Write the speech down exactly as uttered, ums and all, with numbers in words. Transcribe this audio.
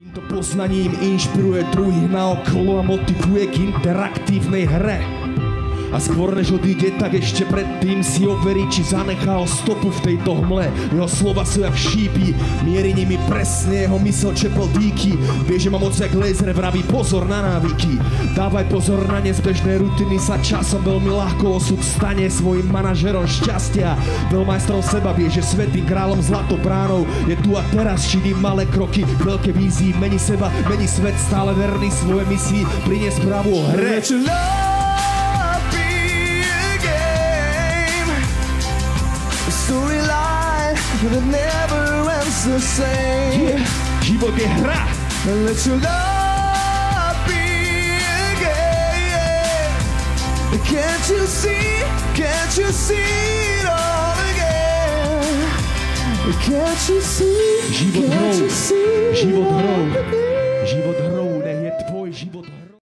Týmto poznaním inšpiruje druhých naokolo a motivuje k interaktívnej hre. A skôr než odíde, tak ešte predtým si overí, či zanechal stopu v tejto hmle. Jeho slova sú jak šípy, mierí nimi presne jeho mysel čepel dýky. Vie, že má moc jak laser, vraví pozor na návyky. Dávaj pozor na nezbežné rutiny, sa časom veľmi ľahko osud stane svojim manažerom šťastia. Veľmajstrom seba vie, že svätým kráľom zlatobránou je tu a teraz, činí malé kroky, veľké vízie, mení seba, mení svet, stále verný svoje misii, prinies pravú hre. Storyline that never ends the same. Yeah, život je hra. Let your love be a game. Can't you see? Can't you see it all again? Can't you see? Život hrou. Život hrou.